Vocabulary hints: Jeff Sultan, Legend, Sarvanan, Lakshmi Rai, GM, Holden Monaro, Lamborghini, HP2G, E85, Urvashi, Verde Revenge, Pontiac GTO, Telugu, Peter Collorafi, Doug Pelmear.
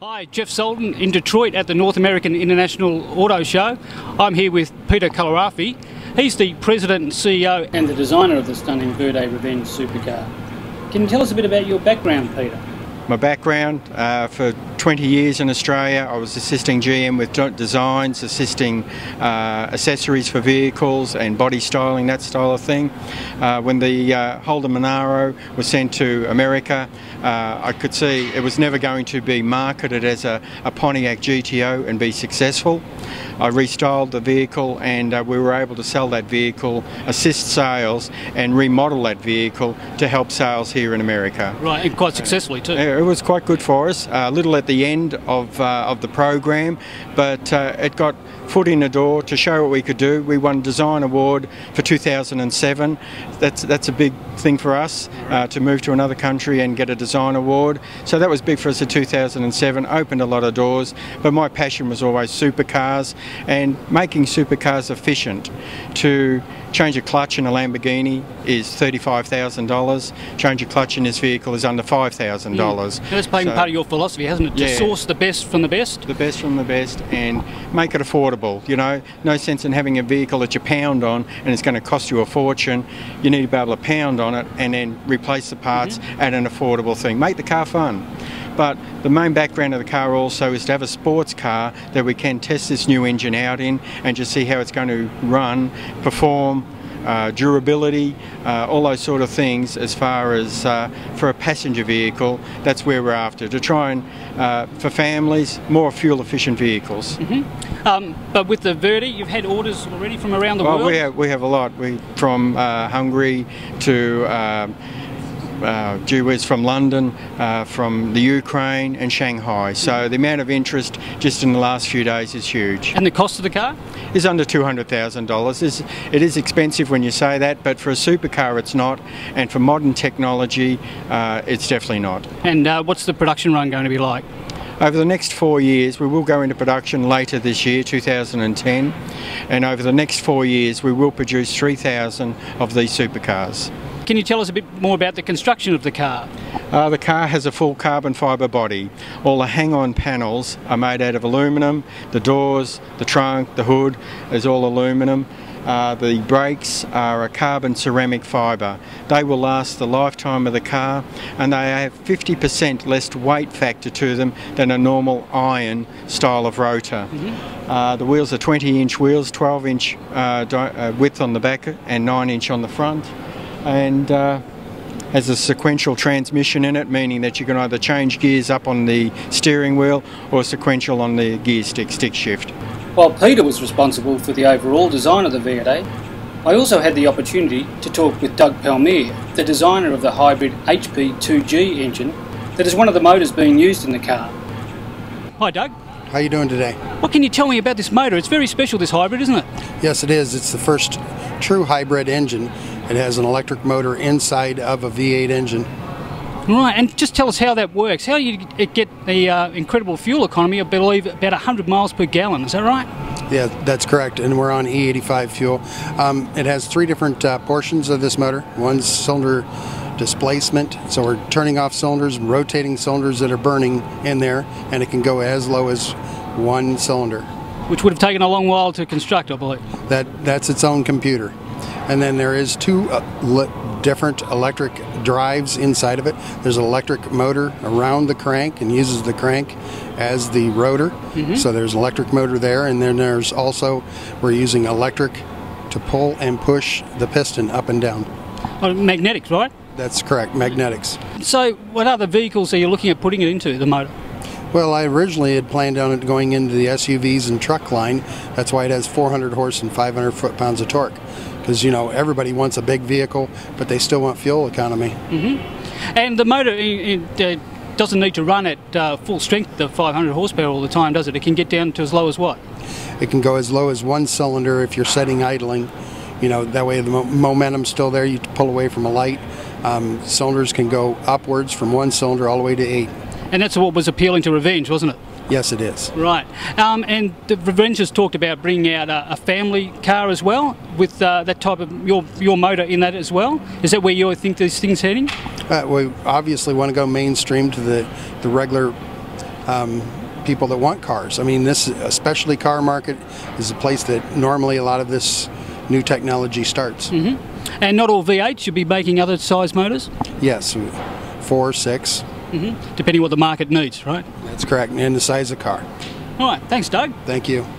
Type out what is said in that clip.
Hi, Jeff Sultan in Detroit at the North American International Auto Show. I'm here with Peter Collorafi. He's the President and CEO and the designer of the stunning Verde Revenge supercar. Can you tell us a bit about your background, Peter? My background, for 20 years in Australia I was assisting GM with designs, assisting accessories for vehicles and body styling, that style of thing. When the Holden Monaro was sent to America, I could see it was never going to be marketed as a Pontiac GTO and be successful. I restyled the vehicle and we were able to sell that vehicle, assist sales and remodel that vehicle to help sales here in America. Right, and quite successfully too. It was quite good for us, a little at the end of the program, but it got foot in the door to show what we could do. We won Design Award for 2007. That's a big thing for us to move to another country and get a Design Award. So that was big for us in 2007, opened a lot of doors, but my passion was always supercars and making supercars efficient. To change a clutch in a Lamborghini is $35,000, change a clutch in this vehicle is under $5,000. Mm. That's been part of your philosophy, hasn't it? To source the best from the best? The best from the best and make it affordable, you know. No sense in having a vehicle that you pound on and it's going to cost you a fortune. You need to be able to pound on it and then replace the parts at an affordable thing. Make the car fun. But the main background of the car also is to have a sports car that we can test this new engine out in and just see how it's going to run, perform, durability, all those sort of things. As far as for a passenger vehicle, that's where we're after, to try and, for families, more fuel efficient vehicles. But with the Verde, you've had orders already from around the world? Well, we have a lot. From Hungary to from London, from the Ukraine and Shanghai. So the amount of interest just in the last few days is huge. And the cost of the car? Is under $200,000. It is expensive when you say that, but for a supercar it's not, and for modern technology it's definitely not. And what's the production run going to be like? Over the next 4 years, we will go into production later this year, 2010, and over the next 4 years we will produce 3,000 of these supercars. Can you tell us a bit more about the construction of the car? The car has a full carbon fibre body. All the hang-on panels are made out of aluminium. The doors, the trunk, the hood is all aluminium. The brakes are a carbon ceramic fibre. They will last the lifetime of the car and they have 50% less weight factor to them than a normal iron style of rotor. The wheels are 20-inch wheels, 12-inch width on the back and 9-inch on the front. And has a sequential transmission in it, meaning that you can either change gears up on the steering wheel or sequential on the gear stick shift. While Peter was responsible for the overall design of the Verde, I also had the opportunity to talk with Doug Pelmear, the designer of the hybrid HP2G engine that is one of the motors being used in the car. Hi Doug. How are you doing today? What can you tell me about this motor? It's very special, this hybrid, isn't it? Yes, it is. It's the first true hybrid engine. It has an electric motor inside of a V8 engine. Right, and just tell us how that works. How do you get the incredible fuel economy? I believe about 100 miles per gallon, is that right? Yeah, that's correct, and we're on E85 fuel. It has three different portions of this motor. One's cylinder displacement, so we're turning off cylinders, rotating cylinders that are burning in there, and it can go as low as one cylinder. Which would have taken a long while to construct, I believe. That's its own computer. And then there is two different electric drives inside of it. There's an electric motor around the crank and uses the crank as the rotor. So there's an electric motor there, and then there's also, we're using electric to pull and push the piston up and down. Oh, magnetics, right? That's correct, magnetics. So what other vehicles are you looking at putting it into, the motor? Well, I originally had planned on it going into the SUVs and truck line. That's why it has 400 horse and 500 foot-pounds of torque. Because, you know, everybody wants a big vehicle, but they still want fuel economy. And the motor it doesn't need to run at full strength, the 500 horsepower all the time, does it? It can get down to as low as what? It can go as low as one cylinder if you're setting idling. You know, that way the momentum's still there. You pull away from a light. Cylinders can go upwards from one cylinder all the way to 8. And that's what was appealing to Revenge, wasn't it? Yes, it is. Right. And the Revenge has talked about bringing out a family car as well, with that type of your motor in that as well. Is that where you think these things heading? We obviously want to go mainstream to the regular people that want cars. I mean, this especially car market is a place that normally a lot of this new technology starts. Mm-hmm. And not all V8s, you'll be making other size motors? Yes, 4, 6. Mm-hmm. Depending what the market needs, right? That's correct, and the size of the car. All right, thanks Doug. Thank you.